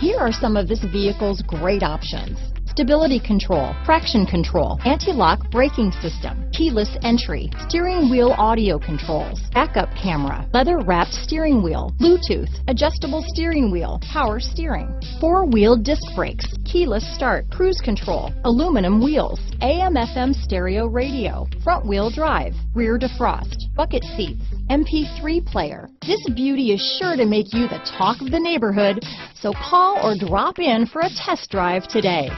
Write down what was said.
Here are some of this vehicle's great options: stability control, traction control, anti-lock braking system, keyless entry, steering wheel audio controls, backup camera, leather-wrapped steering wheel, Bluetooth, adjustable steering wheel, power steering, four-wheel disc brakes, keyless start, cruise control, aluminum wheels, AM/FM stereo radio, front-wheel drive, rear defrost, bucket seats, MP3 player. This beauty is sure to make you the talk of the neighborhood, so call or drop in for a test drive today.